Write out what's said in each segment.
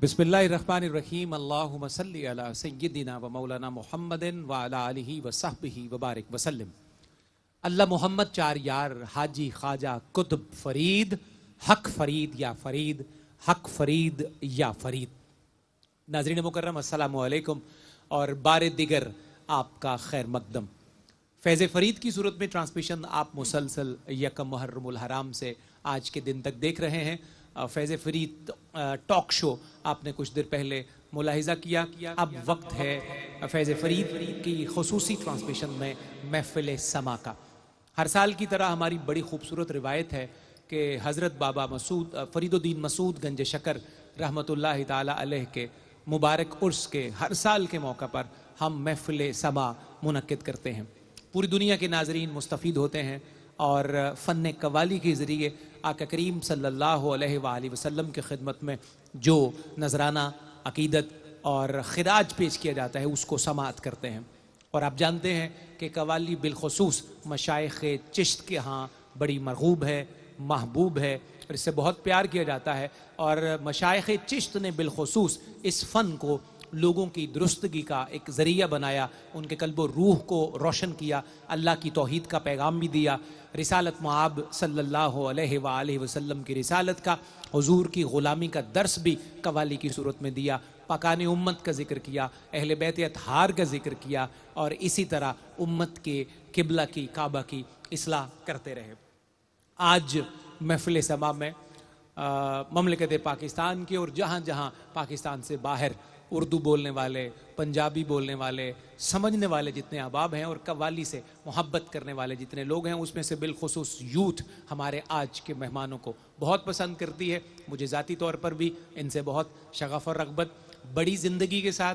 बिस्मिल्लाहिर्रहमानिर्रहीम अल्लाहुम्मा सल्लि अला सय्यिदिना व मौलाना मुहम्मदिन व अला आलिही व सहबिही व बारिक वसल्लम। अल्लाह मोहम्मद चार यार हाजी ख्वाजा कुतुब फरीद, हक फरीद या फरीद, हक फरीद या फरीद। नाजरीन मुकर्रम अस्सलाम वालेकुम और बार दिगर आपका खैर मकदम। फैज़ फरीद की सूरत में ट्रांसमिशन आप मुसलसल यकम मुहर्रमुल हराम से आज के दिन तक देख रहे हैं। फैज़ फरीद टॉक शो आपने कुछ देर पहले मुलाहिजा किया। अब वक्त है फैज़ फरीद की खसूसी ट्रांसमिशन में महफिल समा का। हर साल की तरह हमारी बड़ी खूबसूरत रिवायत है कि हज़रत बाबा फरीदुद्दीन मसूद गंज शकर रहमतुल्लाह ताला अलैह के मुबारक उर्स के हर साल के मौका पर हम महफिल समा मुनक्किद करते हैं। पूरी दुनिया के नाजरीन मुस्तफ़ीद होते हैं और फ़न कव्वाली के ज़रिए आका करीम सल्लल्लाहु अलैहि वालैहि वसल्लम की खिदमत में जो नजराना अकीदत और खिराज पेश किया जाता है उसको समात करते हैं। और आप जानते हैं कि कव्वाली बिलखसूस मशाइख चिश्त के यहाँ बड़ी मरगूब है, महबूब है और इससे बहुत प्यार किया जाता है। और मशाइख चिश्त ने बिलखसूस इस फ़न को लोगों की दुरुस्तगी का एक ज़रिया बनाया, उनके कल्बो रूह को रोशन किया, अल्लाह की तौहीद का पैगाम भी दिया, रिसालत मुआब सल्लल्लाहु अलैहि वालैहि वसल्लम की रिसालत का, हुजूर की ग़ुलामी का दर्स भी कव्वाली की सूरत में दिया, पकाने उम्मत का ज़िक्र किया, अहले बैत अतहार का ज़िक्र किया और इसी तरह उम्मत के किबला की, काबा की इस्लाह करते रहे। आज महफिल समा में ममलिकत पाकिस्तान के और जहाँ जहाँ पाकिस्तान से बाहर उर्दू बोलने वाले, पंजाबी बोलने वाले, समझने वाले जितने अहबाब हैं और कव्वाली से मोहब्बत करने वाले जितने लोग हैं उसमें से बिलखसूस यूथ हमारे आज के मेहमानों को बहुत पसंद करती है। मुझे ज़ाती तौर पर भी इनसे बहुत शगफ़ और रगबत, बड़ी ज़िंदगी के साथ,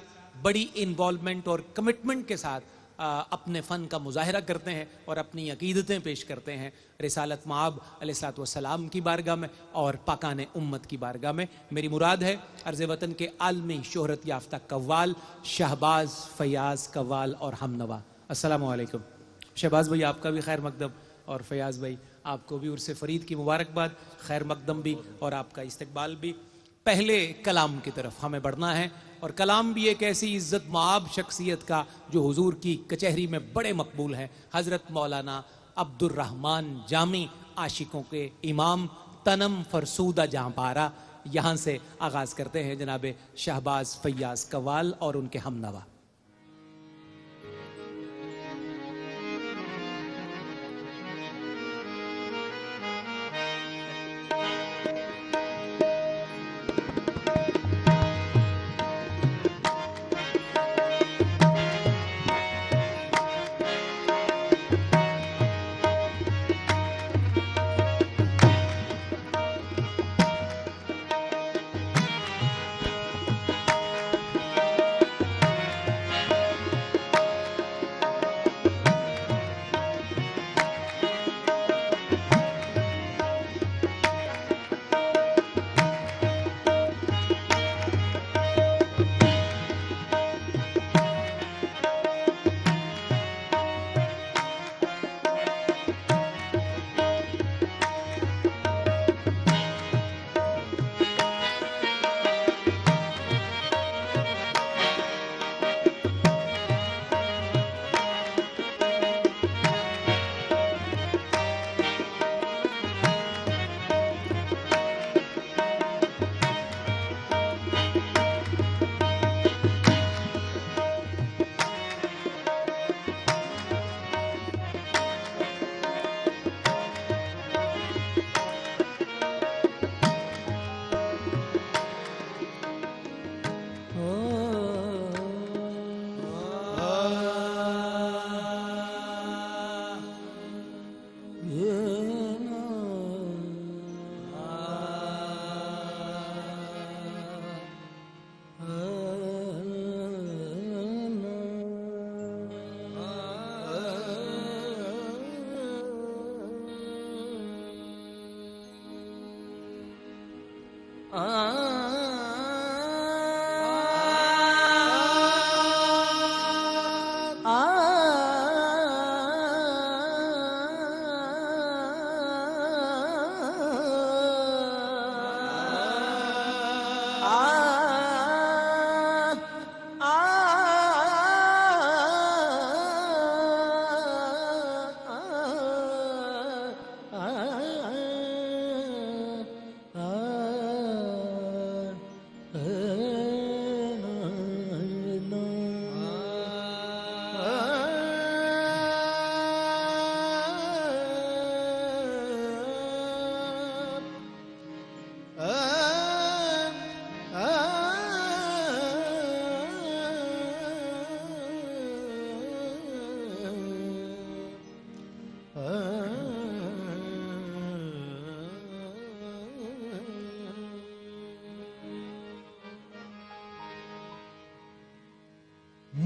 बड़ी इन्वॉल्वमेंट और कमिटमेंट के साथ अपने फ़न का मुजाहरा करते हैं और अपनी अक़ीदतें पेश करते हैं रिसालत माब अलैहिस्सलातु वस्सलाम की बारगाह में और पाकाने उम्मत की बारगाह में। मेरी मुराद है अर्ज़ वतन के आलमी शोहरत याफ्ता कव्वाल शहबाज फ़याज़ कव्वाल और हमनवा। अस्सलामु अलैकुम शहबाज भाई, आपका भी खैर मकदम और फ़याज़ भाई आपको भी उर्स फ़रीद की मुबारकबाद, खैर मकदम भी और आपका इस्तकबाल भी। पहले कलाम की तरफ हमें बढ़ना है और कलाम भी एक ऐसी इज़्ज़त माब शख्सियत का जो हुजूर की कचहरी में बड़े मकबूल हैं, हज़रत मौलाना अब्दुर्रहमान जामी आशिकों के इमाम तनम फरसूदा जहाँपारा। यहाँ से आगाज़ करते हैं जनाब शहबाज फ़याज़ कव्वाल और उनके हमनवा।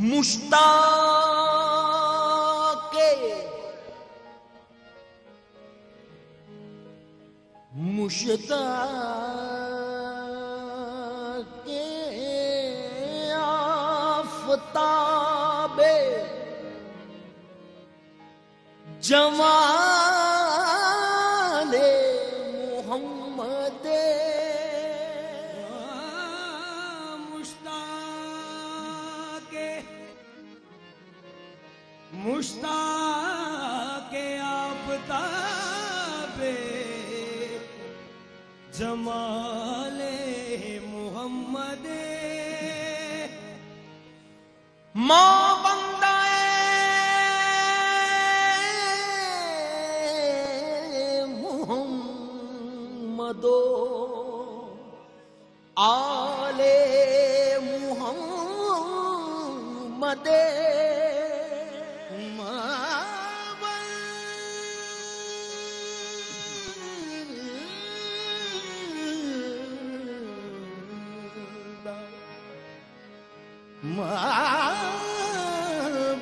मुश्ताक़े आफ़ताबे जमाले मोहम्मद मुश्ताक़े मुश्ताक़े आफ़ताबे जमाले मोहम्मद माँ बंदा मोहम्मदो आले मोहम्मद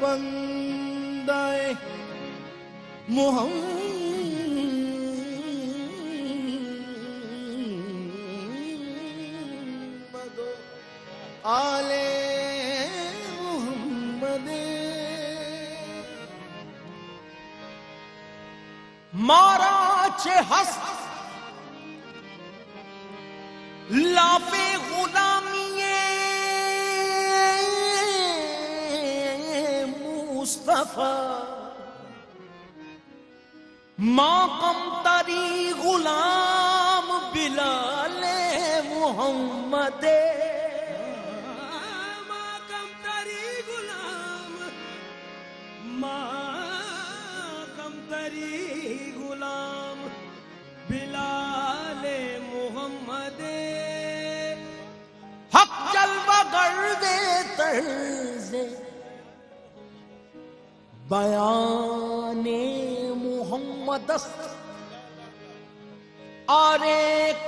बंदाए मोहम्मद आले मोहम्मद मारा छे हस लाफे गुलामी मुस्तफा माकम तरी गुलाम बिलाले मोहम्मद माकम तरी गुलाम बिलाले मोहम्मद हक जलवा गर्दे तर्जे बयाने मोहम्मद आरे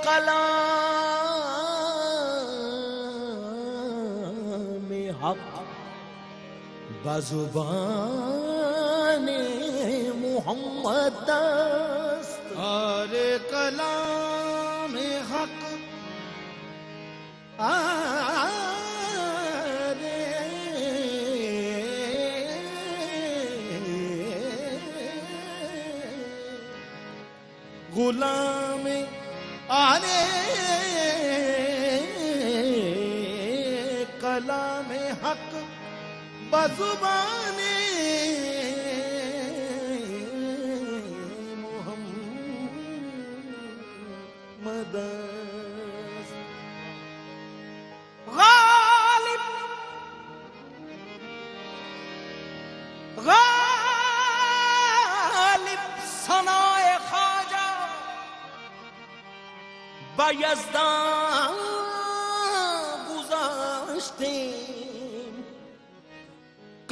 कलामे हक बजुबाने मोहम्मद आरे कलामे हक गुलाम आने कलाम हक बजुबाने मोहम्मद गालिब सनाए बायज़दां गुज़ाश्तें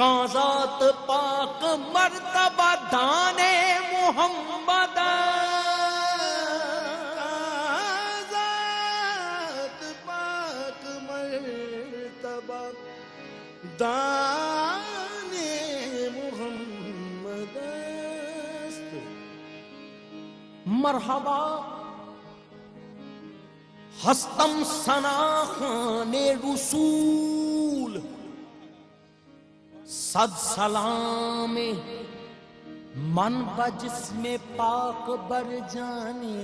काज़ात पाक मर्तबा दाने मोहम्मद काज़ात पाक मर्तबा दाने मोहम्मद मरहबा हस्तम सनाखाने रसूल सद सलामे मन बजिस में पाक बर जाने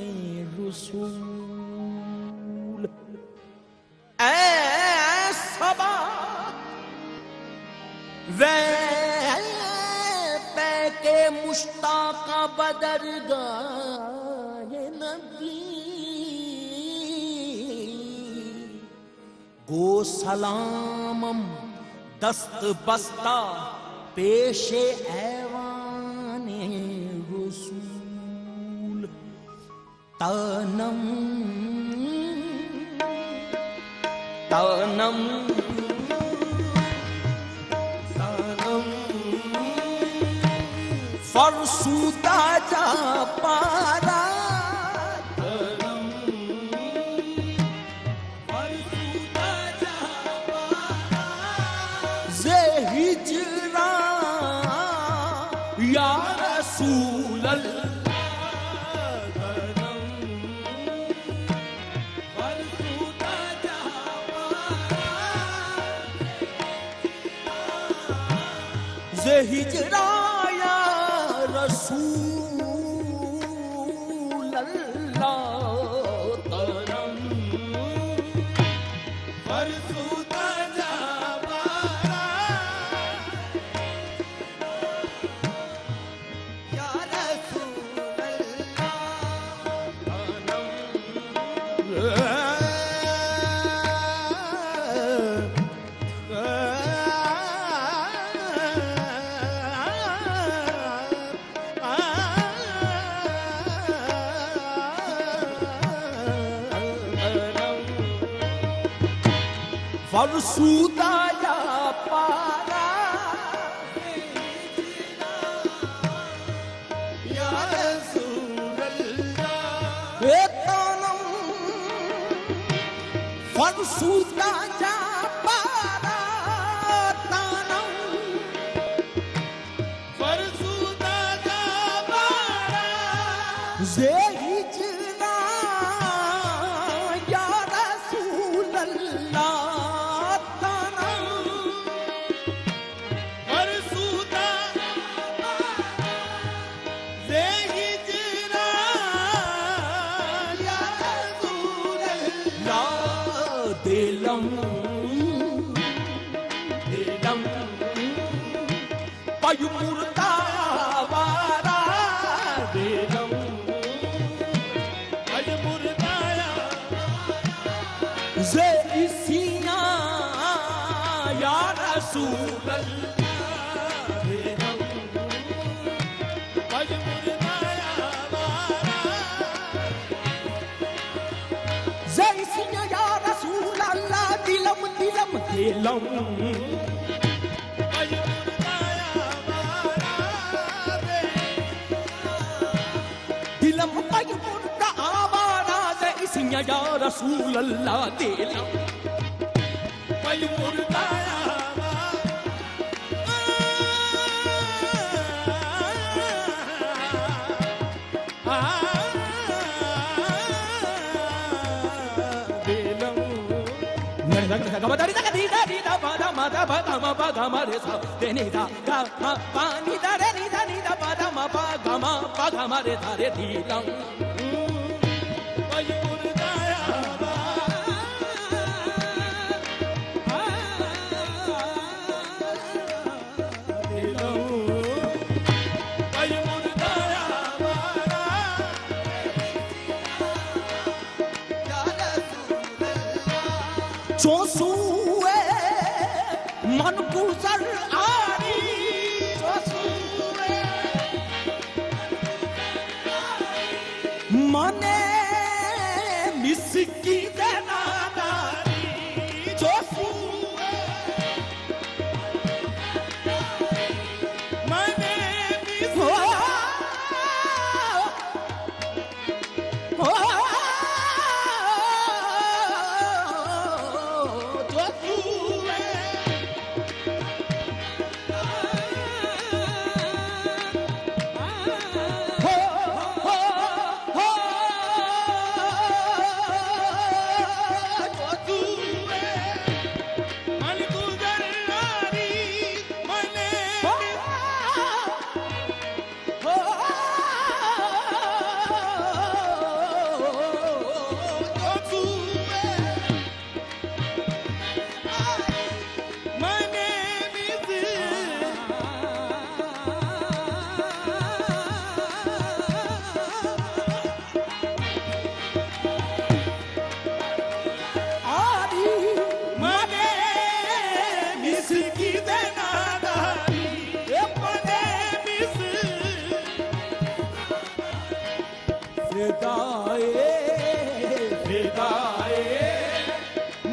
रसूल ऐ सबा वे पैके मुश्ताका बदरगाह नबी गो सलामम दस्त बस्ता पेशे ऐवाने रसूल तनम तनम तनम फरसूता जा पारा हिजरा या रसूल अल्लाह तरम फरसूदा जा पारा या रसूल अल्लाह तरम फरसूदा जा पारा या रसूल अल्लाह ए तनम फरसूदा जा पारा तनम फरसूदा जा पारा जे हिजना या रसूल अल्लाह मुर्दा वारा देलम अज मुर्दा जे इसिया या रसूल अल्लाह देलम अज मुर्दा वारा जे इसिया या रसूल अल्लाह दिलम दिलम देलम या रसूल अल्लाह दिलम पल मुर्दा दिलम मेरे रंग का बता रीता दीदा दीदा बादा मादा बादा मा बादा मारे सा देने दा गा मा पानी दा रे नीदा नीदा बादा मा बादा मारे धारे दिलम मन गुजर आरी मने मिसकी देना नारी जो मने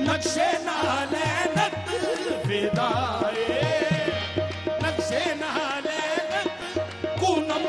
नक्शे नाले नत विदाए नक्शे नाले नत कूनम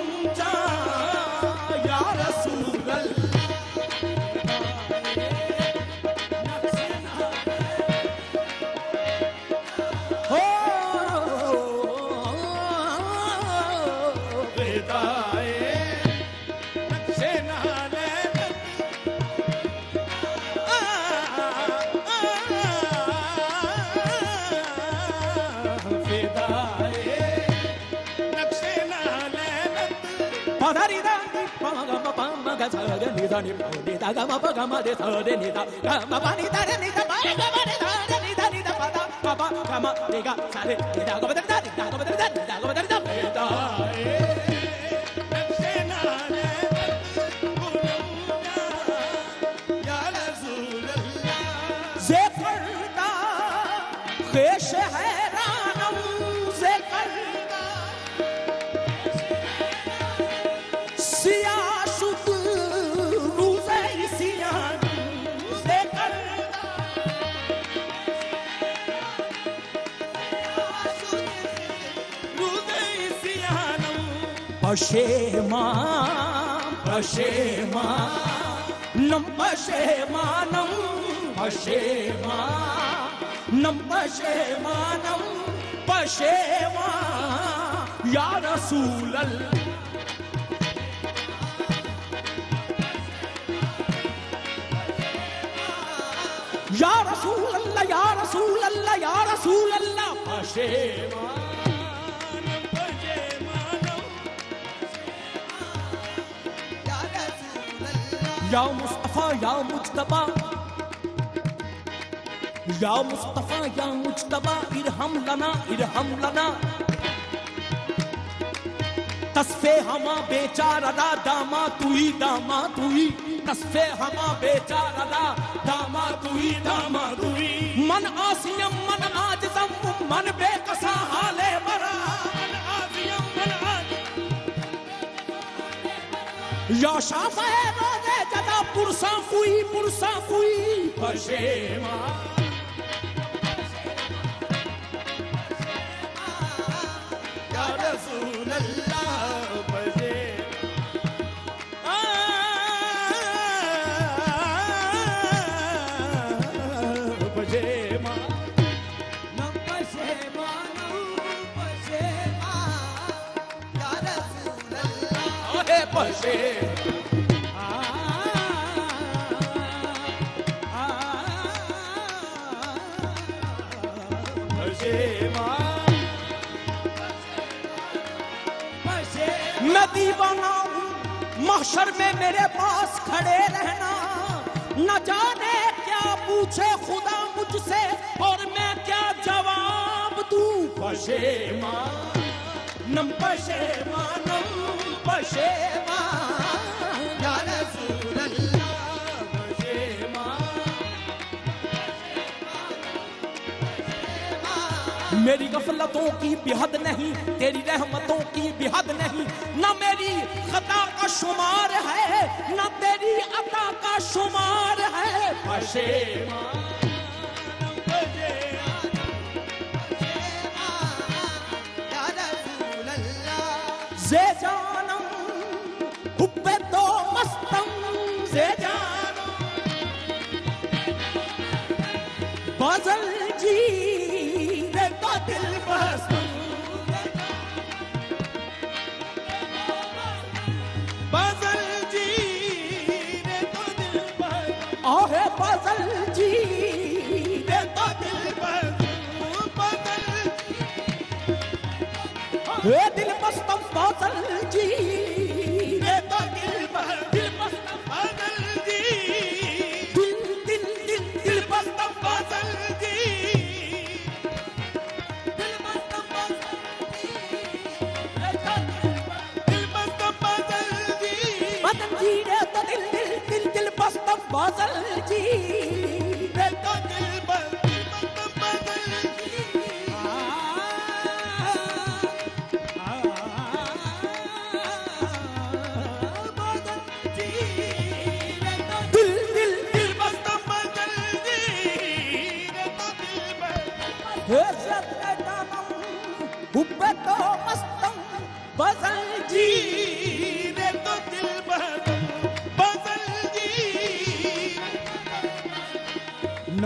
सुखदा या रसूल अल्लाह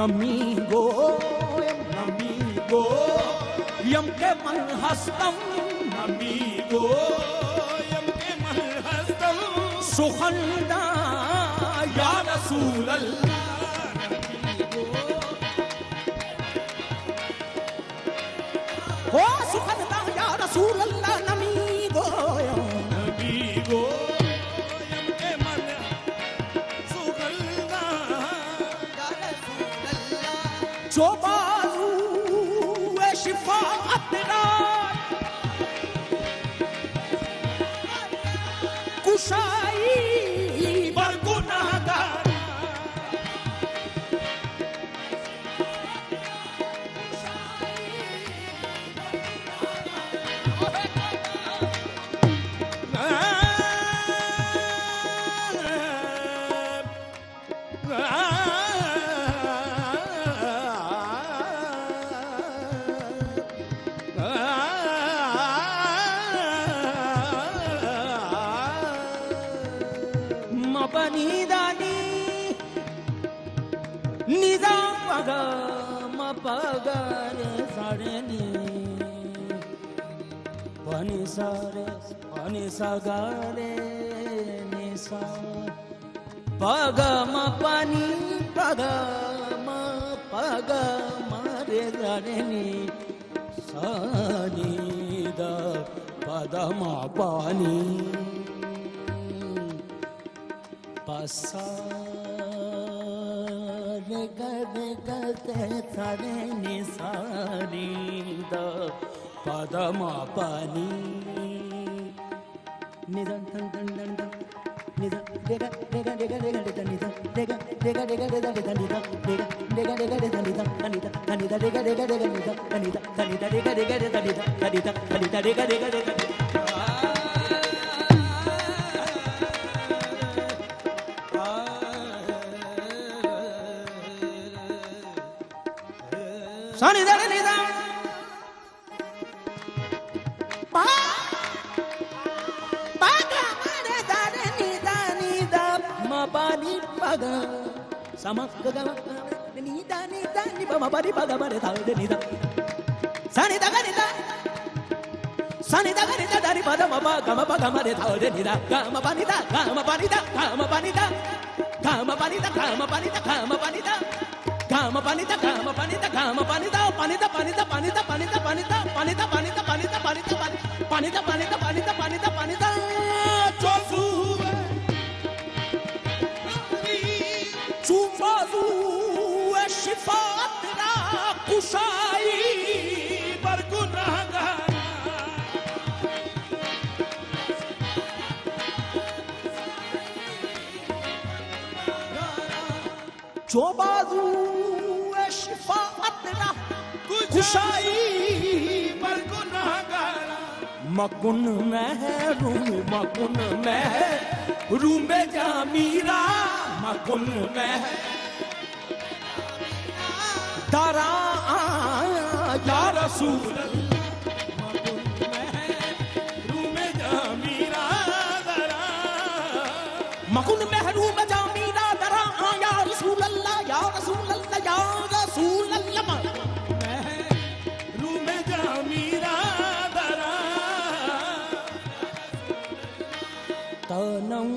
नमी गो जो बाज़ुए शिफा अब्रार कुशाई बर गुनाहगार सगारे निसा पगम पानी पगम रे धरणी सानी द पदम पानी पसार गदे गदे धरणी सानी द पदम पानी निधन धन धन धन धन निधन देगा देगा देगा देगा निधन निधन देगा देगा देगा देगा निधन निधन देगा देगा देगा देगा निधन निधन निधन देगा देगा देगा निधन निधन निधन देगा देगा देगा निधन निधन निधन देगा देगा देगा Bari baga bare thal de nida, sani da gani da dari pada ma baga bare thal de nida, panida. शाही बरगुनाहगा जो बाजू शिफा अपना खुशाई बरगुनाहगा मकुन में रूम जा मीरा मकुन में तारा या रसूल मकुन जामीरा दरा मकुन महरूम जामीरा दरा या रसूल अल्लाह या रसूल अल्लाह या रसूल अल्लाह महरूम जामीरा दरा तनम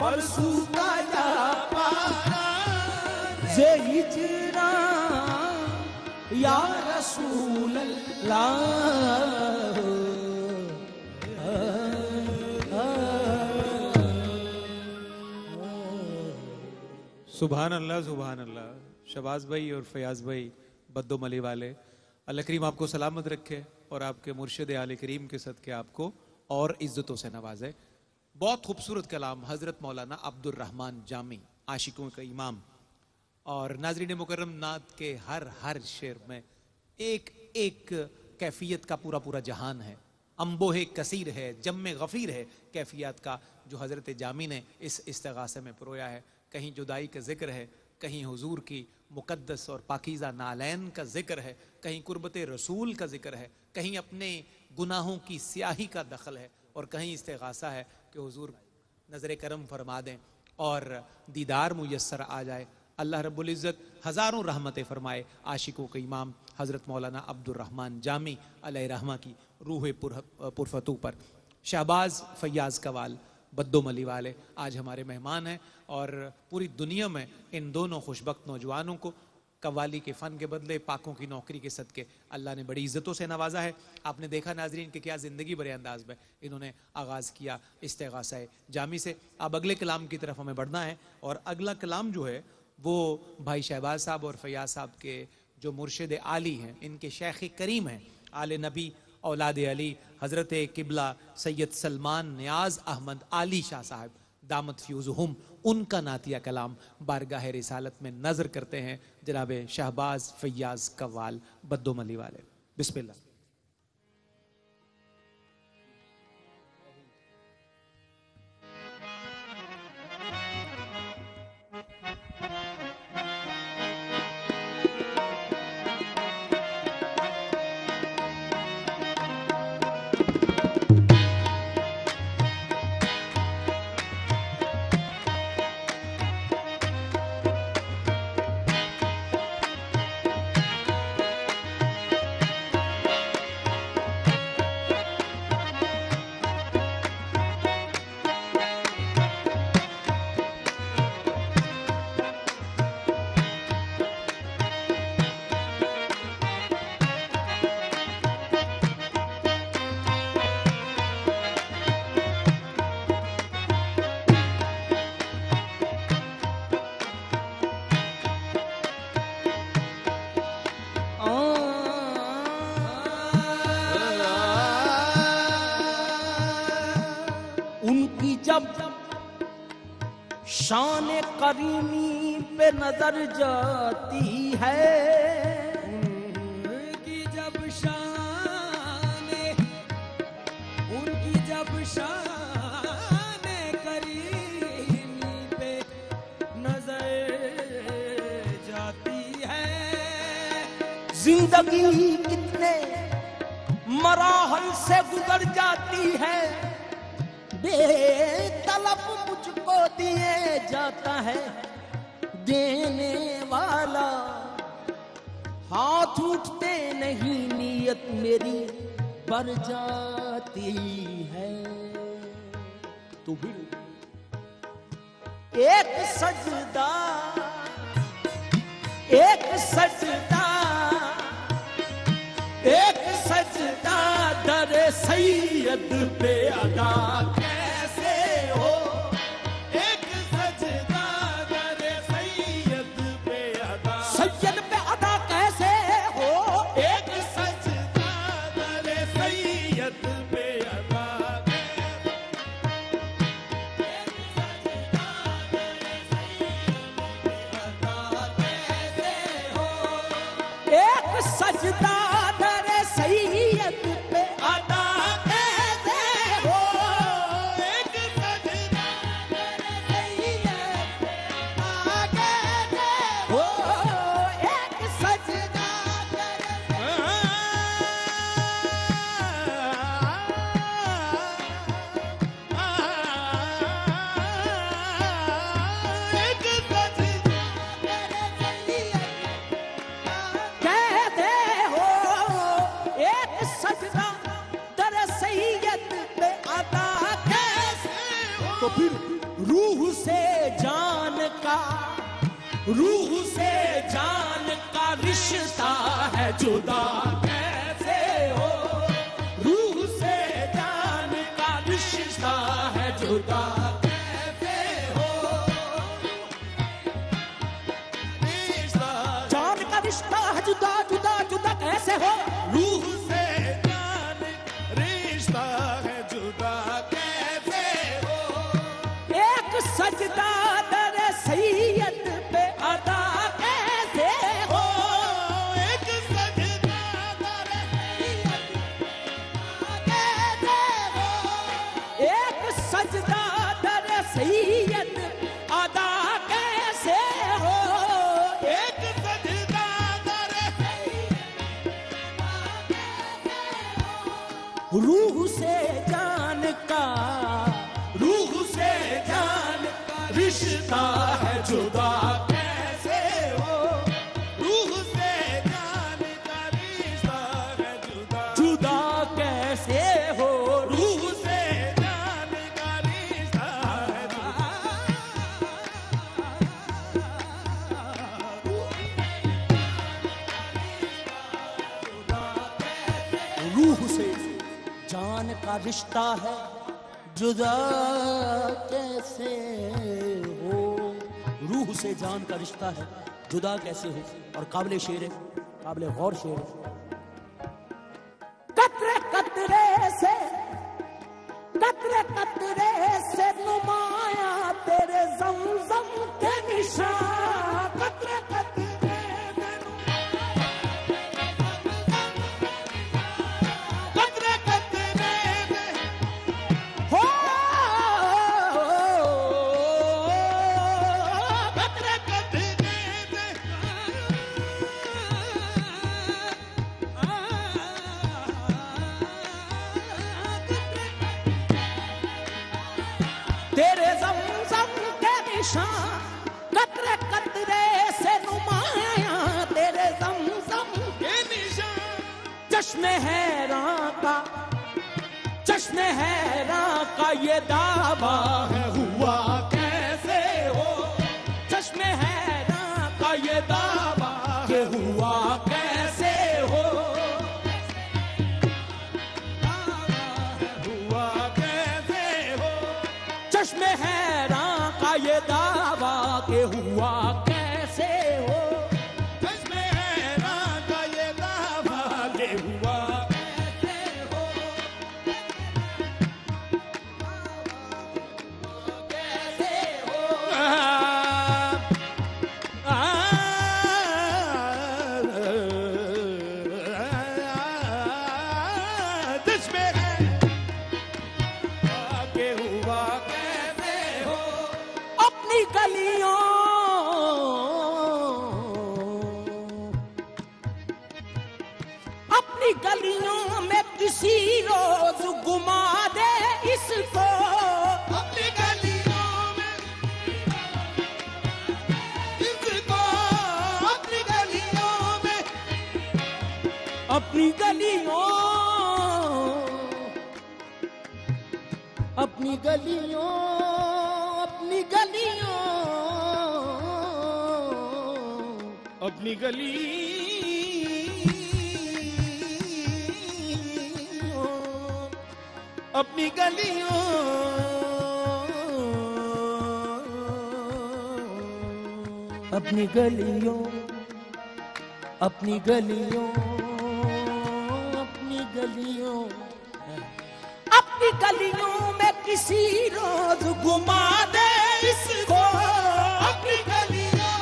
फरसूता या पारा जे हिजरा या रसूल अल्लाह सुभान अल्लाह शबाज भाई और फयाज भाई बद्दो मली वाले अल्लाह करीम आपको सलामत रखे और आपके मुर्शिद आले करीम के सदके आपको और इज्जतों से नवाजे। बहुत खूबसूरत कलाम हज़रत मौलाना अब्दुर्रहमान जामी आशिकों का इमाम और नाजरीन मुकर्रम नात के हर शेर में एक एक कैफियत का पूरा जहान है, अम्बोहे कसीर है, जम्मे गफ़ीर है कैफियत का जो हज़रत जामी ने इस इस्तग़ासे में परोया है। कहीं जुदाई का ज़िक्र है, कहीं हुजूर की मुक़द्दस और पाकीज़ा नालैन का ज़िक्र है, कहीं कुर्बते रसूल का ज़िक्र है, कहीं अपने गुनाहों की स्याही का दखल है और कहीं इस्तग़ासा है कि हुजूर नज़र करम फरमा दें और दीदार मुयस्सर आ जाए। अल्लाह रब्बुल इज़्ज़त हज़ारों रहमतें फ़रमाए आशिकों के इमाम हज़रत मौलाना अब्दुर्रहमान जामी अलैहिर्रहमा की रूह पुरफतू पर। शहबाज़ फयाज़ कवाल बद्दो मली वाले आज हमारे मेहमान हैं और पूरी दुनिया में इन दोनों खुशबख्त नौजवानों को कव्वाली के फ़न के बदले पाकों की नौकरी के सदके अल्लाह ने बड़ी इज़्ज़तों से नवाजा है। आपने देखा नाजरीन कि क्या ज़िंदगी बड़े अंदाज में इन्होंने आगाज़ किया इस्तिग़ासा जामी से। अब अगले कलाम की तरफ हमें बढ़ना है और अगला कलाम जो है वो भाई शहबाज साहब और फयाज साहब के जो मुर्शिद आली हैं, इनके शेख करीम हैं, आले नबी औलाद अली हज़रत किबला सैयद सलमान न्याज अहमद आली शाह साहब दामत फ्यूज़ुहुम, उनका नातिया कलाम बारगाह रिसालत में नज़र करते हैं जनाब शहबाज फयाज कव्वाल बद्दोमली वाले। बिस्मिल्लाह। शान करीमी पे नजर जाती है उनकी, जब शान करीमी पे नजर जाती है। जिंदगी कितने मराहल से गुजर जाती है, बेतलब मुझको दिए जाता है देने वाला, हाथ उठते नहीं नियत मेरी बढ़ जाती है। तो भी एक सजदा दर सैयद पे अदा कैसे हो, एक सजदा दर सैयद पे अदा कैसे हो, एक सजदा दर सैयद पे अदा कैसे हो, एक सजदा दर सैयद पे अदा कैसे हो, एक सजदा दर सैयद पे अदा कैसे हो, एक सजदा दर कहते हो, एक सजदा दर सैयद पे अदा कैसे हो। तो फिर रूह से जान का रिश्ता है जुदा कैसे हो, रूह से जान का रिश्ता है जुदा कैसे हो, रिश्ता जान का रिश्ता है जुदा जुदा जुदा कैसे हो, रूह से जान रिश्ता है जुदा कैसे हो, एक सजदा दर सैयद पे अदा कैसे हो, एक सजदा दर सैयद पे अदा कैसे हो, एक सजदा दर सैयद अदा कैसे हो, एक सजदा दर रूह से जान का रिश्ता है जुदा कैसे हो, रूह से जान का रिश्ता है जुदा जुदा कैसे हो, रूह से जान का रिश्ता है जुदा। रूह से जान का रिश्ता है जुदा कैसे हो, रूह से जान का रिश्ता है, जुदा कैसे हो। और काबिल शेर है, काबिल गौर शेर है। कतरे कतरे से नुमाया तेरे ज़मज़म के निशान, कतरे कतरे से नुमाया तेरे ज़मज़म के निशान, कतरे कतरे में हो, कतरे कतरे तेरे ज़मज़म के निशान, कतरे कतरे से नुमाया तेरे ज़मज़म के निशान। चश्मे हैरां का, चश्मे हैरां का ये दावा है हुआ कैसे हो, चश्मे हैरां का ये दावा के हुआ कैसे हो, चश्मे हैरां का ये दावा के हुआ कैसे हो, चश्मे हैरां का ये दावा के हुआ कैसे हो, कैसे हो। चश्मे हैरां के हुआ अपनी गलियों में किसी रोज घुमा दे इसको, अपनी गलियों में इसको, अपनी गलियों में, अपनी गलियों, अपनी गलियों, अपनी गलियों, अपनी गलियों, अपनी गलियों, अपनी गलियों, अपनी गलियों, अपनी गलियों, अपनी गलियों में किसी रोज घुमा दे इसको, अपनी गलियों,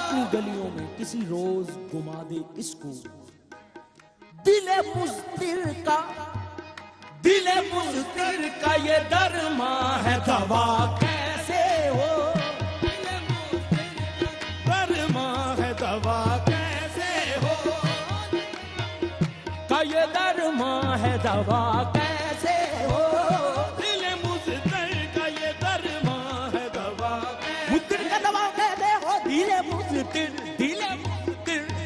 अपनी गलियों में किसी रोज घुमा दे इसको। दिले मुस्तिर का, दिले मुस्तिर का ये दरमा है दवा कैसे हो, दिले मुस्तिर का दरमा है दवा कैसे हो, का ये दरमा है दवा कैसे हो, दिले मुस्तिर का ये दरमा है दवा, मुस्तिर का दवा कह दे हो, दिले दिले मुस्तिर,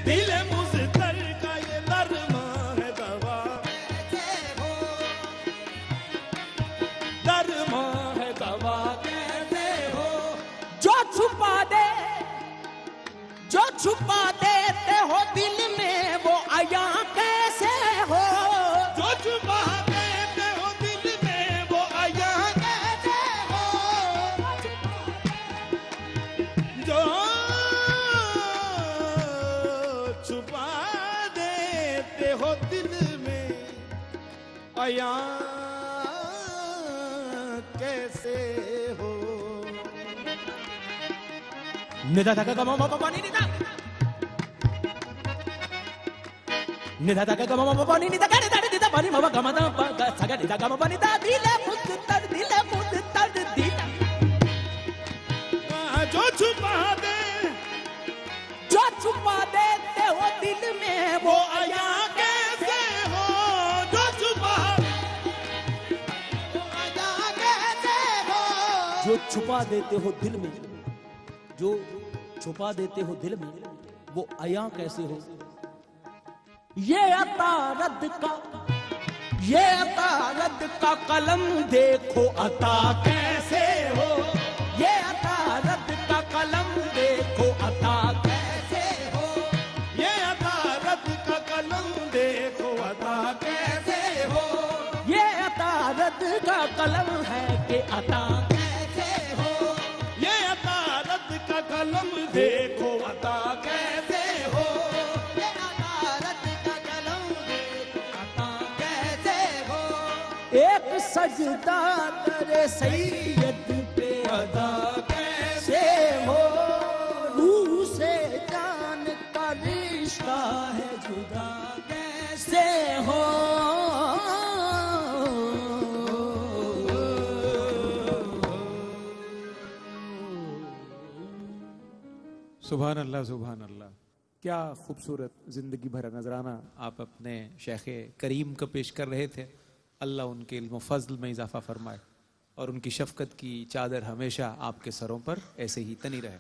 दिले मुस्तिर का ये दरमा है दवा कैसे हो, दरमा है दवा कैसे हो। जो छुपा दे, जो छुपा देते हो दिल में वो आया कैसे हो, जो छुपा देते हो दिल में वो आया कैसे हो, जो छुपा देते हो दिल में आया कैसे हो। निधा धका गमा पापा पानी निधा, निधा धका गमा पापा पानी निधा, करे दारे निधा पानी मामा गमा दा पागा सगा निधा गमा पानी दा, दिले मुद्दत, दिले मुद्दत दिला, जो छुपा दे, जो छुपा देते हो दिल में वो आया कैसे हो, जो छुपा वो आया कैसे हो, जो छुपा देते हो दिल में, जो छुपा देते हो दिल में वो आया कैसे हो। ये अता रद का, ये अता रद का कलम देखो अता कैसे हो, ये अता रद का कलम देखो अता कैसे हो, ये अता रद का कलम देखो अता कैसे हो, ये अता रद का कलम है के अता कैसे हो, ये अता रद का कलम देखो अता कैसे हो, ये अता रद का कलम देखो अता कैसे हो। एक सजदा करे सैयद पे अदा कैसे हो, रूह से जान का रिश्ता है जुदा कैसे हो। सुभान अल्लाह, सुभान अल्लाह, क्या खूबसूरत ज़िंदगी भरा नजराना आप अपने शेख करीम का पेश कर रहे थे। अल्लाह उनके इल्म फजल में इजाफा फरमाए और उनकी शफकत की चादर हमेशा आपके सरों पर ऐसे ही तनी रहे।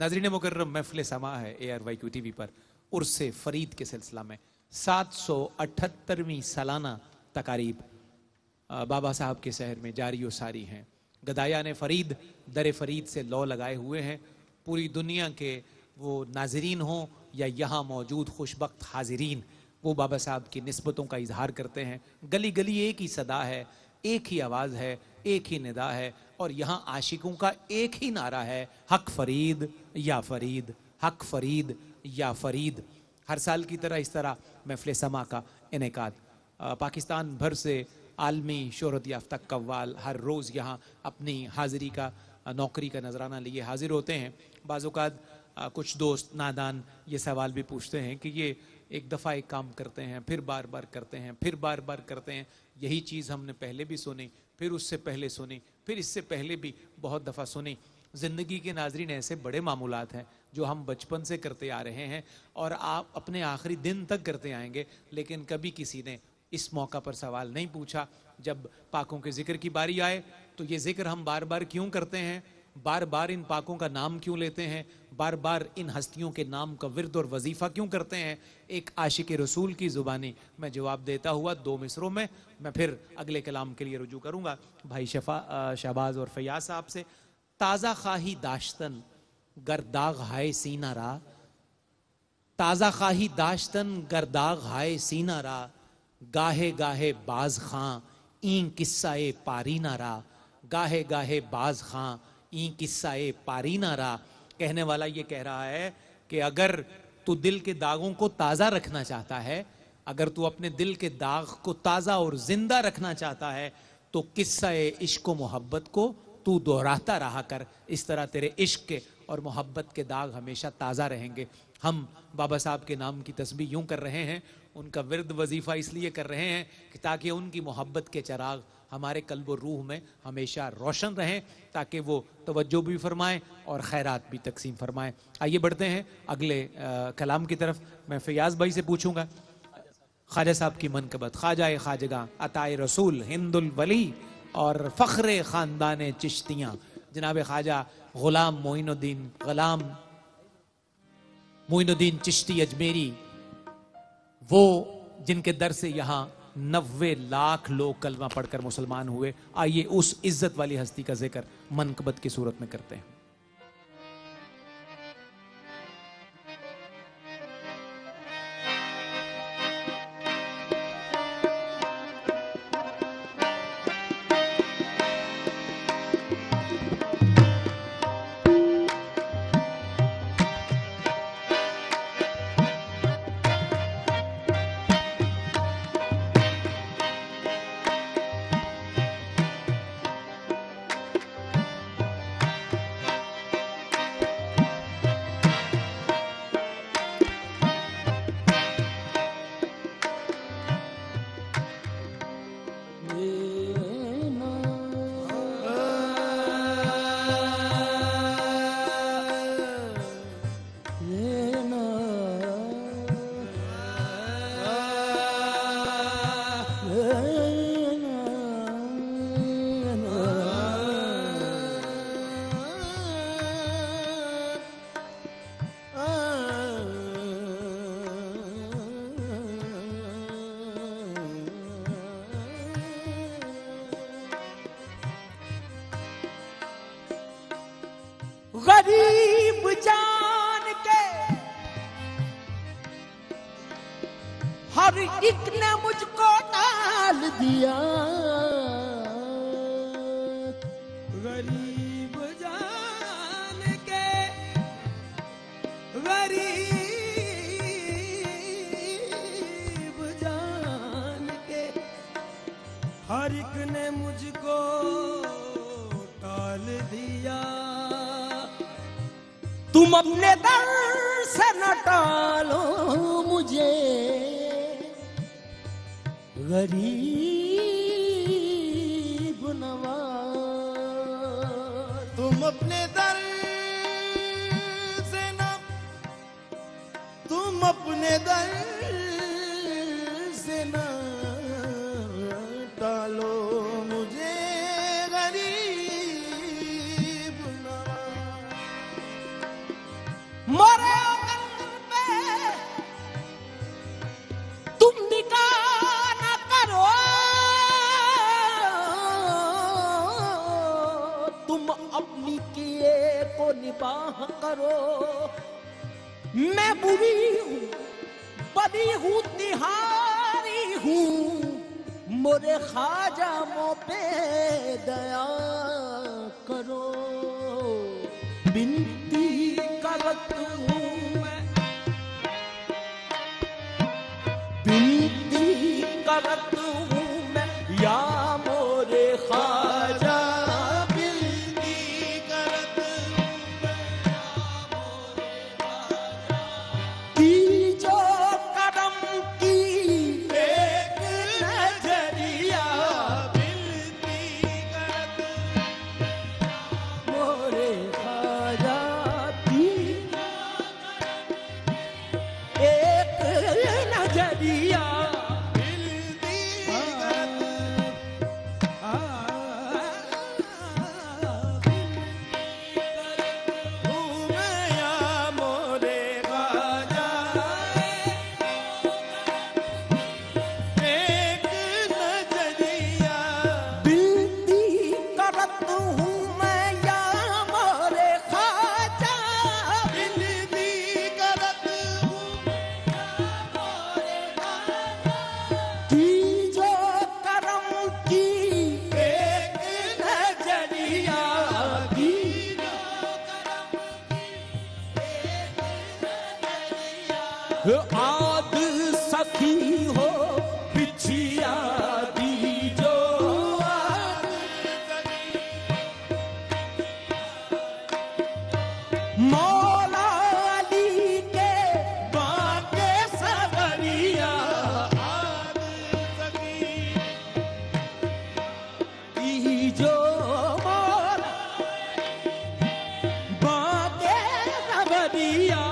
नाजरीन मुकर्रम, महफिल समा है ARY QTV पर उर्स फरीद के सिलसिला में 778वीं सालाना तकारीब बाबा साहब के शहर में जारी व सारी हैं। गदाया ने फरीद दर फरीद से लौ लगाए हुए हैं। पूरी दुनिया के वो नाजरीन हों या यहाँ मौजूद खुशबख्त हाजरीन, वो बाबा साहब की निस्बतों का इजहार करते हैं। गली गली एक ही सदा है, एक ही आवाज़ है, एक ही निदा है और यहाँ आशिकों का एक ही नारा है, हक फरीद या फरीद, हक फरीद या फरीद। हर साल की तरह इस तरह महफिल समा का इनेकाद पाकिस्तान भर से आलमी शोहरत याफ्ता कव्वाल हर रोज़ यहाँ अपनी हाजिरी का, नौकरी का नजराना लिए हाजिर होते हैं। बाज़ात कुछ दोस्त नादान ये सवाल भी पूछते हैं कि ये एक दफ़ा एक काम करते हैं, फिर बार बार करते हैं, फिर बार बार करते हैं। यही चीज़ हमने पहले भी सुनी, फिर उससे पहले सुनी, फिर इससे पहले भी बहुत दफ़ा सुनी। ज़िंदगी के नाजरीन ऐसे बड़े मामूलात हैं जो हम बचपन से करते आ रहे हैं और आप अपने आखिरी दिन तक करते आएंगे, लेकिन कभी किसी ने इस मौका पर सवाल नहीं पूछा। जब पाकों के जिक्र की बारी आए तो ये जिक्र हम बार बार क्यों करते हैं, बार बार इन पाकों का नाम क्यों लेते हैं, बार बार इन हस्तियों के नाम का विरद और वजीफ़ा क्यों करते हैं। एक आशिक रसूल की ज़ुबानी मैं जवाब देता हुआ दो मिसरों में मैं फिर अगले कलाम के लिए रुजू करूँगा भाई शहबाज और फ़याज़ साहब से। ताज़ा खाही दाश्तन गर्दाग हाय सीना रा, ताज़ा खाही दाश्तन गर्दाग हाय सीना रा, गाहे गाहे बाज खां ई किस्सा ए पारी ना रा, गाहे गाहे बाज खां ई किस्सा ए पारी ना रा। कहने वाला ये कह रहा है कि अगर तू दिल के दागों को ताज़ा रखना चाहता है, अगर तू अपने दिल के दाग को ताज़ा और जिंदा रखना चाहता है तो किस्सा ए इश्क मोहब्बत को तू दोहराता रहा कर। इस तरह तेरे इश्क के और मोहब्बत के दाग हमेशा ताज़ा रहेंगे। हम बाबा साहब के नाम की तस्बीह यूँ कर रहे हैं, उनका विरद वजीफ़ा इसलिए कर रहे हैं कि ताकि उनकी मोहब्बत के चराग हमारे कल्ब और रूह में हमेशा रोशन रहें, ताकि वो तवज्जो भी फरमाएँ और खैरात भी तकसीम फरमाएँ। आइए बढ़ते हैं अगले कलाम की तरफ। मैं फ़याज़ भाई से पूछूँगा ख्वाजा साहब की मनकबत ख्वाजाए ख्वाजगां अताए रसूल हिंदुल वली और फ़ख्रे ख़ानदान चिश्तियाँ जनाब ख्वाजा ग़ुलाम मोइनुद्दीन चिश्ती अजमेरी, वो जिनके दर से यहाँ 90 लाख लोग कलमा पढ़कर मुसलमान हुए। आइए उस इज्जत वाली हस्ती का जिक्र मनकबत की सूरत में करते हैं। गरीब जान के हर एक ने मुझको डाल दिया, हर एक ने मुझको टाल दिया, तुम अपने दर से न टालो मुझे, गरीब नवाज। तुम अपने दर से न, तुम अपने दर से न टालो मुझे, गरीब नवाज। मरे अगर पे तुम निकाह न करो, तुम अपनी किए को निबाह करो। मैं बुरी हूँ, बदी हूँ, तिहारी हूँ, मोरे ख्वाजा मो पे दया करो। बिनती करती हूँ मैं, बिनती करती हूँ मैं, या मोरे ख्वाजा। बिनती करती हूँ मैं, या मोरे ख्वाजा, की जो करम की आद सखी हो पिछिया दी, जो मौला अली के बाके सगरिया। आद सखी की जो मौला बाके सगरिया,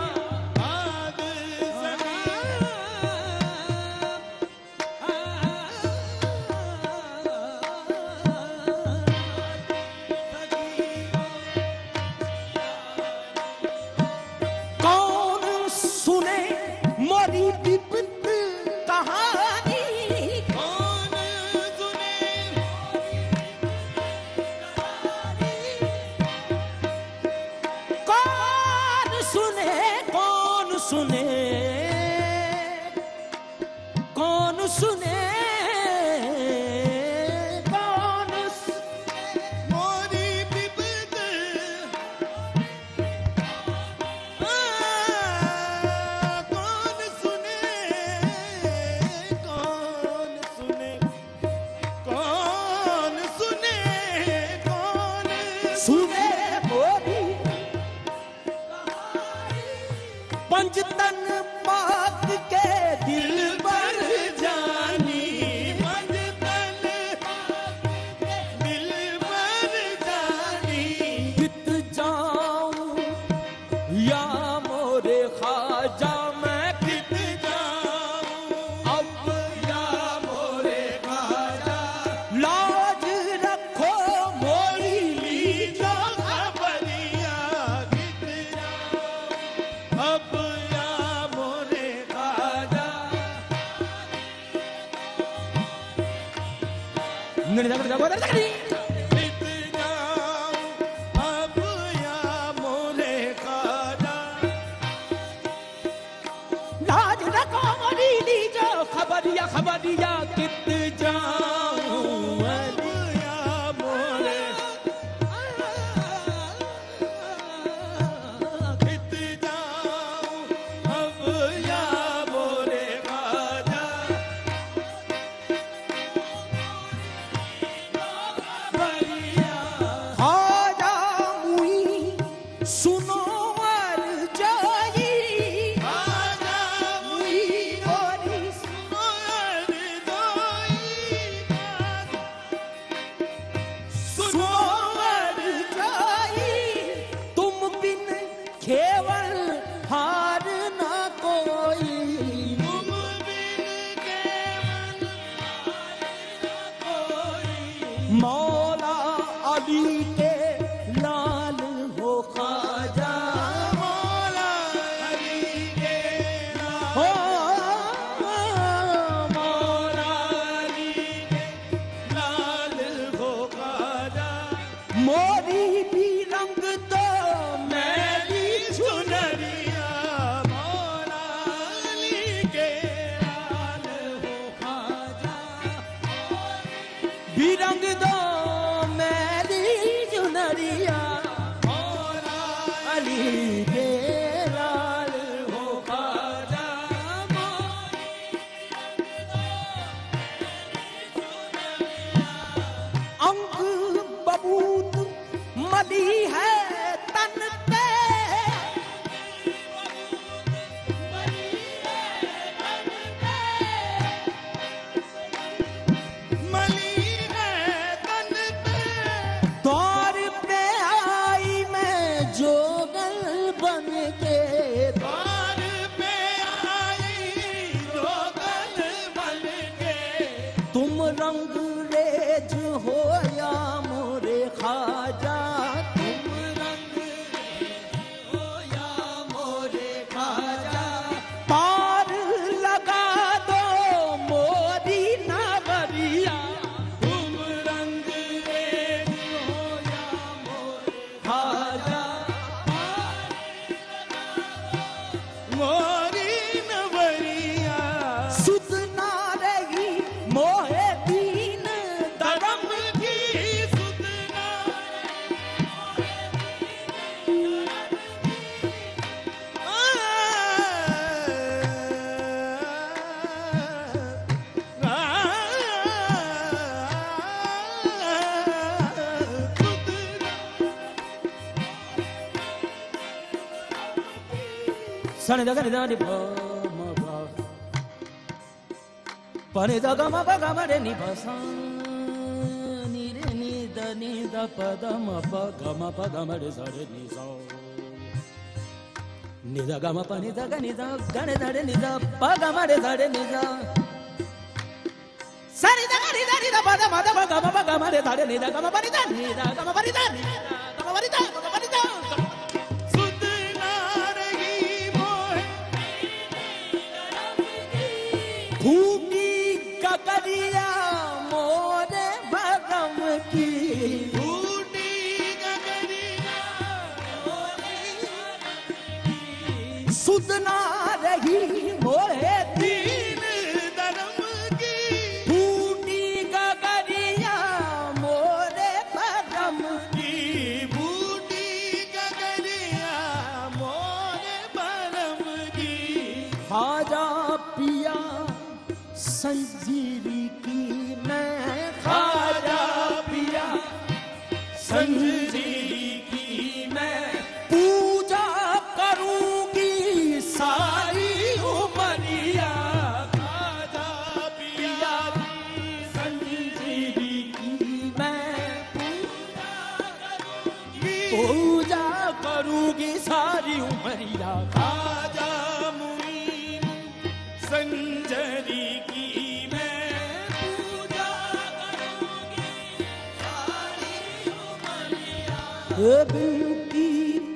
पंजतन पाक के दिल पर जानी, पंजतन पाक के दिल पर जानी, बित जाऊं या मोरे ख्वाजा, मैं बित जाऊं अब या मोरे ख्वाजा। लाज रखो मोरी लीजा खबरिया, बित जाऊं अब बित जाऊं अब या मोरे ख्वाजा। लाज रखो मोरी लीजा खबरिया, खबरिया, बित जाऊं अब या मोरे, बित जाऊं अब या मोरे ख्वाजा। मौला अली के लाल हो खाजा, मौला अली के लाल हो, मौला अली के लाल हो खाजा। मोरी भी रंग तो मैली सुनरिया, मौला अली के लाल हो खाजा। भी रंग तो sane da gane da ni ba ma ba pane da ga ma ba ga ma re ni ba sa ni da pa da ma re sa re ni sa ni da ga ma pa ni da ga re ni da pa ga ma re sa re ni sa sare da ga ni da pa da ma da ba ga ma re sa re ni da ga ma pa ni da ni da ga ma pa ni da ni da ga ma pa ni da ककरिया मोरे बगम की, भूटी ककरिया मोरे बगम की, सुधना रही मोरे दीन धर्म की, भूटी ककरिया मोरे बगम की, भूटी ककरिया मोरे बगम की। खाजा पिया संजीरी की मैं खाजा पिया संजीरी की मैं पूजा करूंगी सारी उमरिया, खाजा पिया संजीरी की मैं पूजा करूंगी सारी उमरिया। खाजा मुनीम संजरी बिनती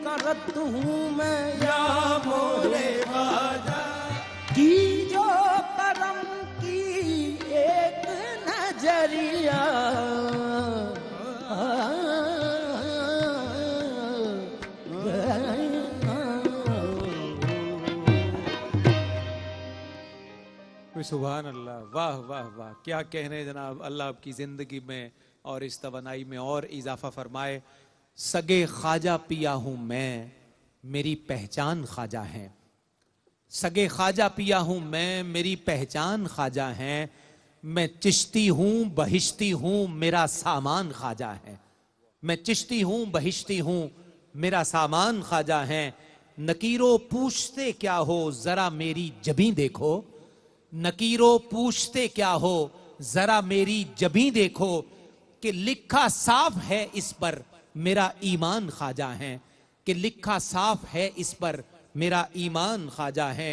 करत हूँ मैं या मोरे खाजा, की जो करम की एक नजरिया, सुभान अल्लाह, वाह वाह वाह, क्या कहने जनाब। अल्लाह आपकी ज़िंदगी में और इस तवानाई में और इजाफा फरमाए। सगे ख्वाजा पिया हूँ मैं, मेरी पहचान ख्वाजा है। सगे ख्वाजा पिया हूँ मैं, मेरी पहचान ख्वाजा है। मैं चिश्ती हूँ बहिश्ती हूँ, मेरा सामान ख्वाजा है। मैं चिश्ती हूँ बहिश्ती हूँ, मेरा सामान ख्वाजा है। नकीरो पूछते क्या हो, ज़रा मेरी जबीं देखो। नकीरो पूछते क्या हो, ज़रा मेरी जबीं देखो। कि लिखा साफ है इस पर मेरा ईमान ख्वाजा है, कि लिखा साफ है इस पर मेरा ईमान ख्वाजा है।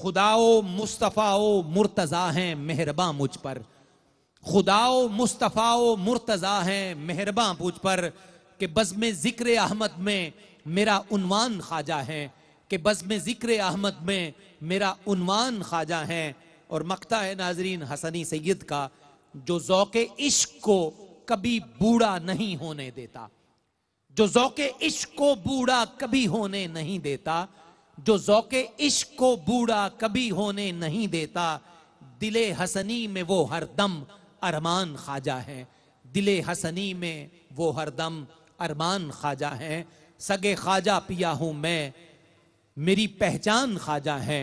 खुदाओ मुस्तफ़ाओ मुर्तज़ा हैं मेहरबान मुझ पर, खुदाओ मुस्तफ़ाओ मुर्तज़ा हैं मेहरबां पूछ पर कि बज़्म ज़िक्र अहमद में मेरा उन्वान ख्वाजा है कि बज़्म ज़िक्र अहमद में मेरा उन्वान ख्वाजा है। और मकता है नाजरीन हसनी सैयद का जो ज़ौक़े इश्क को कभी बूढ़ा नहीं होने देता, जो ज़ौक़े इश्क को बूढ़ा कभी होने नहीं देता, जो ज़ौक़े इश्क को बूढ़ा कभी होने नहीं देता, दिले हसनी में वो हरदम अरमान ख्वाजा है, दिले हसनी में वो हरदम अरमान ख्वाजा है। सगे ख्वाजा पिया हूँ मैं, मेरी पहचान ख्वाजा है,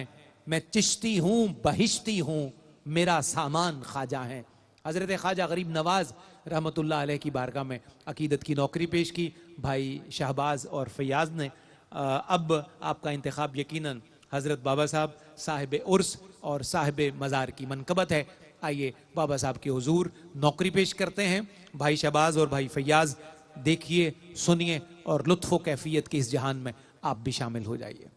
मैं चिश्ती हूँ बहिश्ती हूँ, मेरा सामान ख्वाजा है। हज़रत ख्वाजा गरीब नवाज रहमतुल्लाह अलैह की बारगाह में अकीदत की नौकरी पेश की भाई शहबाज और फयाज ने। अब आपका इंतखाब यकीनन हज़रत बाबा साहब साहिब उर्स और साहिब मज़ार की मनकबत है। आइए बाबा साहब के हुजूर नौकरी पेश करते हैं। भाई शहबाज और भाई फयाज देखिए सुनिए और लुत्फ़ व कैफियत के इस जहान में आप भी शामिल हो जाइए।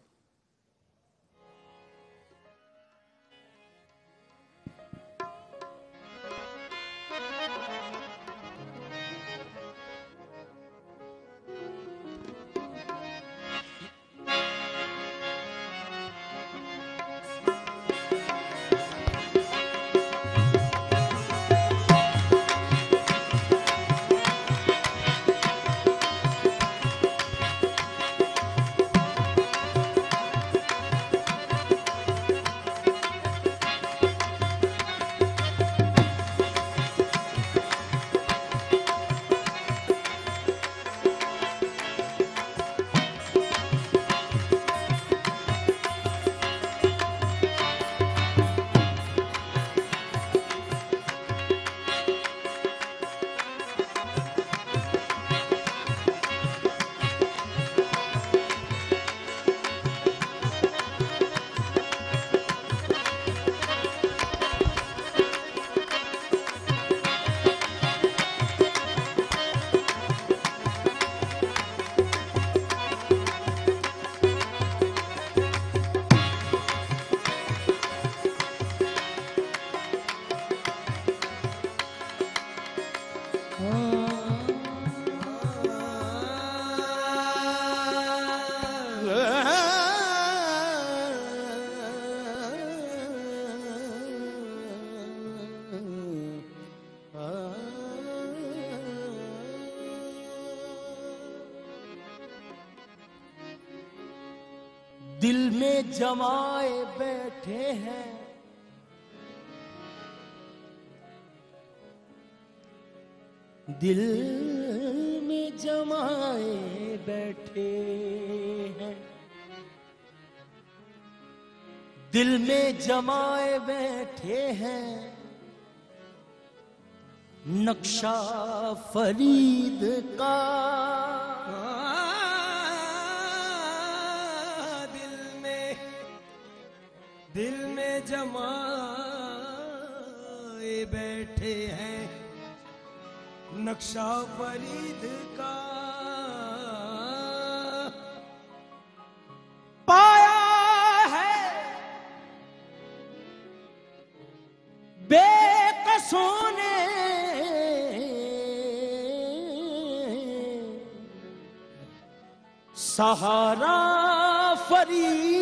दिल में जमाए बैठे हैं दिल में जमाए बैठे हैं दिल में जमाए बैठे हैं नक्शा फरीद का दिल में जमाए बैठे हैं नक्शा फरीद का पाया है बेकसूर ने सहारा फरीद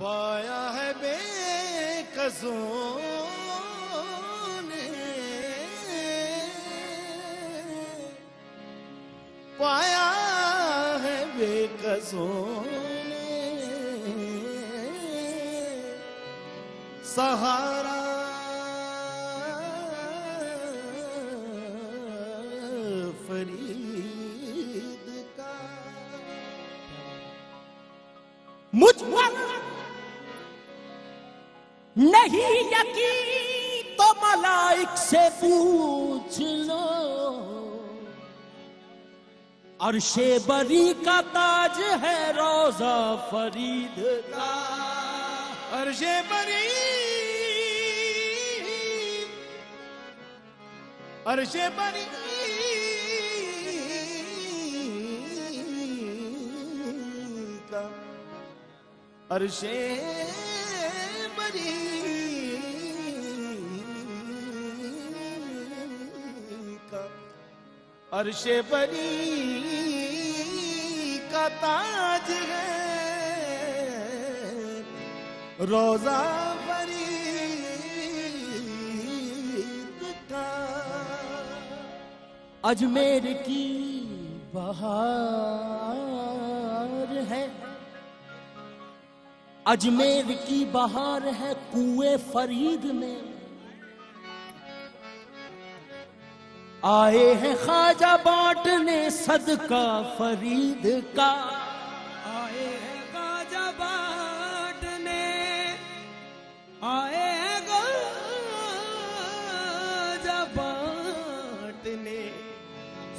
पाया है बेकसूर ने पाया है बेकसूर ने सहारा फरीद का मुझ पर नहीं यकीन तो मलाइक से पूछ लो अर्शे बरी का ताज है रोजा फरीद का अर्शे बरी अर्शे बरी का अर्शे बरी अर्शे बनी का ताज है, रोजा फरीद का अजमेर की बहार है, अजमेर की बहार है कुएं फरीद में। आए हैं ख्वाजा बांटने सदका फरीद का, आए हैं ख्वाजा बांटने, आए हैं ख्वाजा बांटने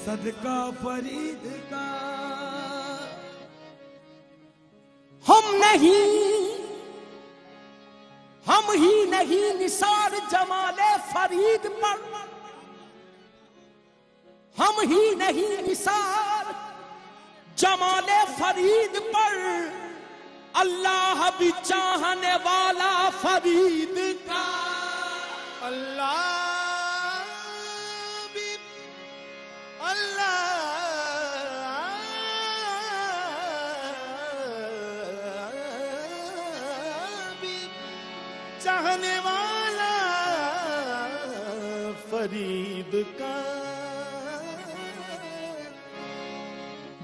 सदका फरीद का। हम नहीं, हम ही नहीं निसार जमाले फरीद पर, हम ही नहीं निसार जमाले फरीद पर, अल्लाह भी चाहने वाला फरीद का, अल्लाह भी चाहने वाला फरीद का।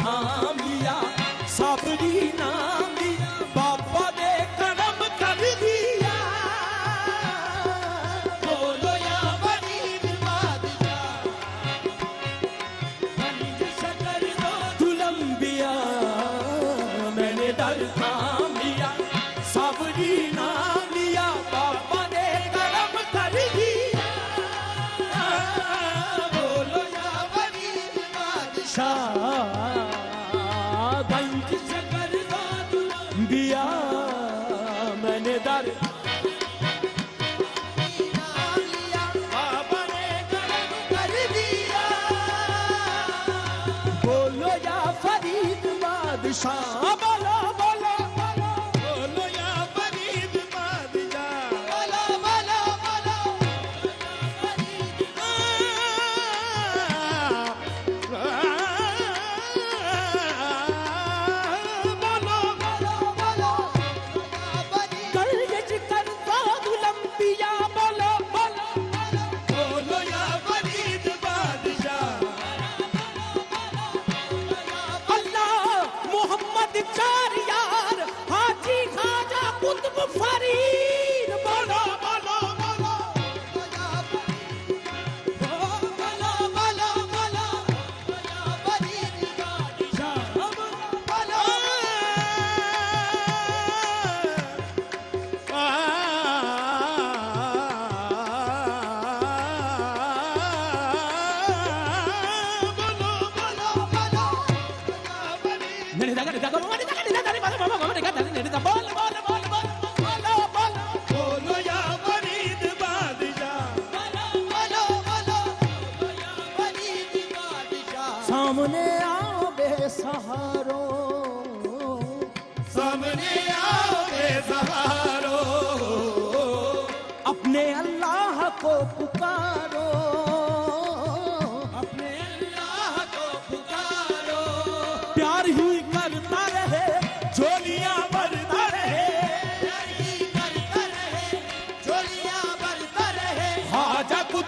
थाम लिया, साबरी नाम दिया, बाबा ने करम कर दिया। बोलो या फरीद बादशाह, गंज शकर ज़ोदुलंबिया, मैंने दर थाम लिया, साबरी नाम लिया, बाबा ने करम कर दिया। गंज शकर ज़ोदुलंबिया, मैंने दर लिया, बाबा ने करम कर दिया। बोलो या फरीद बादशाह, बोलो बोलो बोलो, बोलो या फरीद बादशाह, बोलो बोलो बोलो, फरीद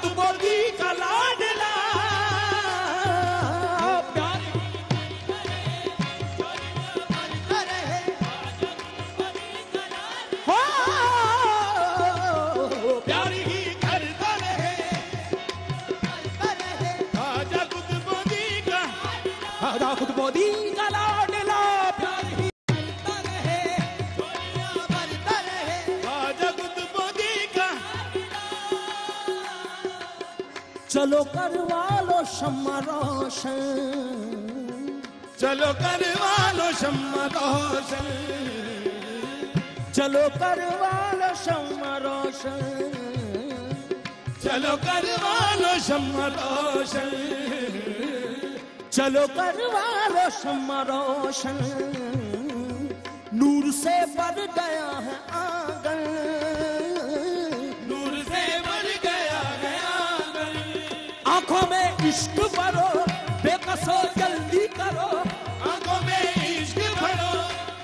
बोली का लाडला चलो करवा लो शम्मा रोशन, चलो करवा लो शम्मा रोशन, चलो करवा लो शम्मा रोशन, चलो करवा लो शम्मा रोशन, चलो करवा लो शम्मा रोशन। नूर से भर गया है आंगन, आंखों में इश्क भरो बेकसो जल्दी करो, आंखों में इश्क भरो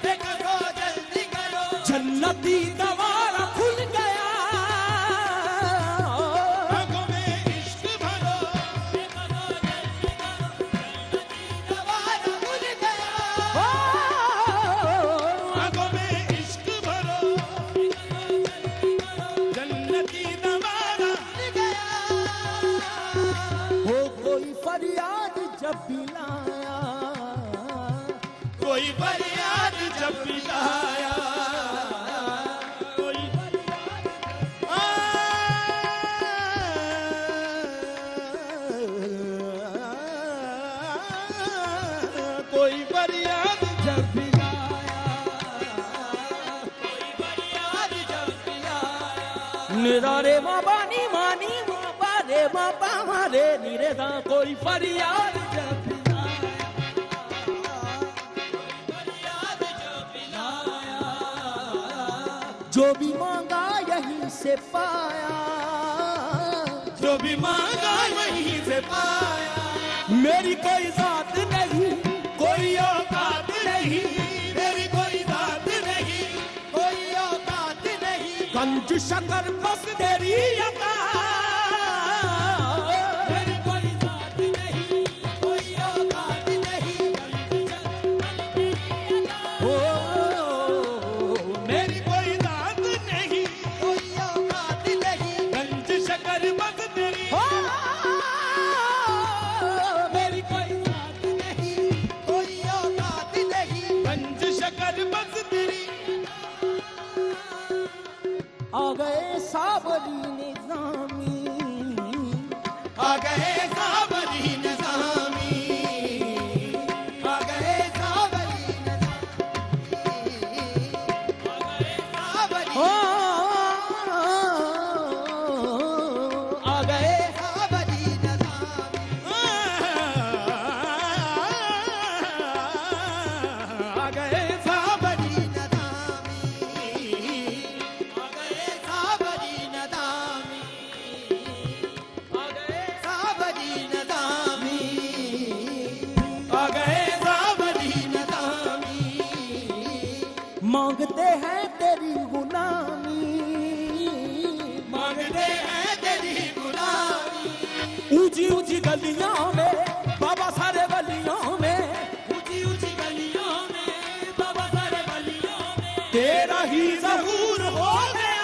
बेकसो जल्दी करो। जन्नती दवारा खुल गया, आंखों में इश्क भरो बेकसो जल्दी करो। जन्नती दवारा खुल गया, आंखों में इश्क भरो बेकसो जल्दी करो। जन्नती दवारा खुल गया। हो कोई फरियाद जब भी लाया, कोई फरियाद जब भी लाया, कोई फरियाद कोई फरियाद जब भी लाया, कोई फरियाद जब भी लाया। निरारे बाबा नी मानी रे बाबा हमारे निरे दा कोई फरियाद जब लाया, कोई फरियाद जब लाया। जो भी मांगा यहीं से पाया, जो भी मांगा यहीं से पाया। मेरी कोई जात नहीं कोई औकात नहीं, मेरी कोई जात नहीं कोई औकात नहीं। गंज शकर बस तेरी अता, आ गए काबरी निजामी, आ गए काबरी निजामी, आ गए काबरी, आ गए काबरी निजामी, आ गए काबरी निजामी, आ गए काबरी निजामी। मांगते हैं तेरी गुलामी, मांगते हैं तेरी गुलामी। ऊंची ऊंची गलियों में बाबा सारे गलियों में, ऊंची ऊंची गलियों में बाबा सारे गलियों में तेरा ही जरूर हो गया।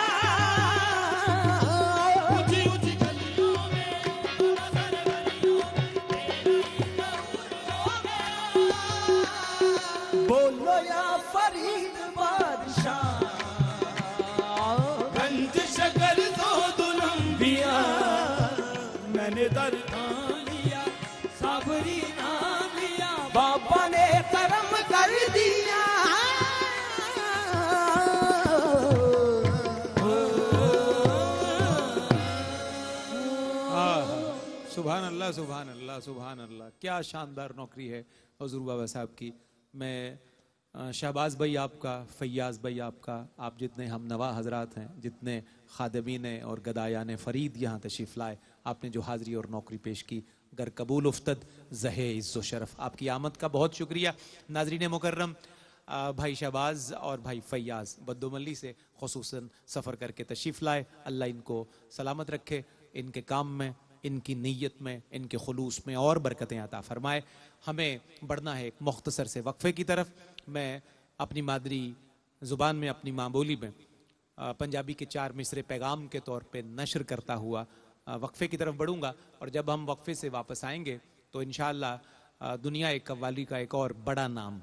ऊंची ऊंची गलियों में बाबा सारे गलियों में तेरा ही जरूर हो गया। बोलो या फरीद गंज शकर दो दुलंबिया, मैंने दर थाम लिया साबरी नाम लिया। बाबा ने करम कर दिया, सुभान अल्लाह सुभान अल्लाह सुभान अल्लाह। क्या शानदार नौकरी है हुजूर बाबा साहब की। मैं शहबाज भाई आपका, फैयाज़ भाई आपका, आप जितने हम नवा हजरात हैं, जितने खादमीन और गदायान फ़रीद यहाँ तशरीफ़ लाए, आपने जो हाज़री और नौकरी पेश की, गर कबूल उफ्तद ज़हे इज़्ज़ो शरफ़। आपकी आमद का बहुत शुक्रिया। नाज़रीन मुकर्रम, भाई शहबाज और भाई फैयाज़ बद्दोमल्ली से ख़ुसूसन सफ़र करके तशरीफ़ लाए, अल्लाह इनको सलामत रखे। इनके काम में, इनकी नीयत में, इनके खुलूस में और बरकतें अता फरमाए। हमें बढ़ना है एक मुख्तसर से वक्फ़े की तरफ। मैं अपनी मादरी ज़ुबान में, अपनी माँ बोली में पंजाबी के चार मिसरे पैगाम के तौर पे नशर करता हुआ वक्फ़े की तरफ बढ़ूँगा। और जब हम वक्फ़े से वापस आएंगे तो इंशाअल्लाह दुनिया एक कव्वाली का एक और बड़ा नाम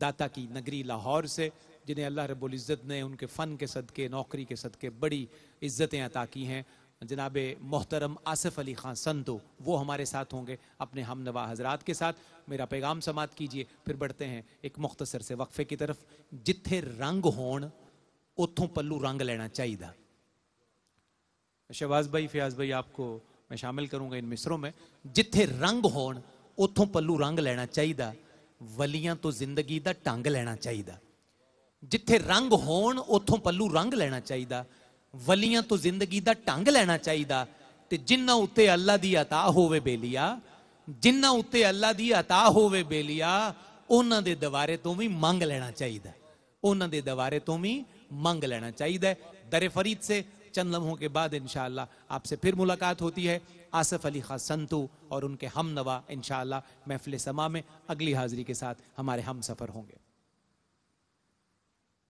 दाता की नगरी लाहौर से, जिन्हें अल्लाह रब्बुल इज़्ज़त ने उनके फ़न के सदक़े, नौकरी के सदक़े बड़ी इज़्ज़तें अता की हैं, जनाब मोहतरम आसिफ अली ख़ान संतो, वो हमारे साथ होंगे अपने हम नवा हजरात के साथ। मेरा पैगाम समाप्त कीजिए, फिर बढ़ते हैं एक मुख्तसर से वक्फ़े की तरफ। जिथे रंग होण उथों पल्लू रंग लेना चाहिए। शहबाज भाई, फयाज भाई, आपको मैं शामिल करूँगा इन मिसरों में। जिथे रंग होण उथों पल्लू रंग लेना चाहिए, वलियां तो जिंदगी दा टंग लेना चाहिए। जिथे रंग होण उथों पल्लू रंग लेना चाहिए, वलियां तो जिंदगी दा टंग लेना चाहिए। ते जिन्ना उत्ते अल्लाह दी अता होवे बेलिया, जिन्ना उत्ते अल्लाह दी अता होवे बेलिया, उन्हां दे दवारे तो भी मंग लेना चाहिए, उन्हां दे दवारे तो भी मंग लेना चाहिए। दर फरीद से चंद लम्हों के बाद इंशाअल्लाह आपसे फिर मुलाकात होती है। आसिफ अली खान संतू और उनके हम नवा इंशाअल्लाह महफिल समा में अगली हाजिरी के साथ हमारे हम सफ़र होंगे।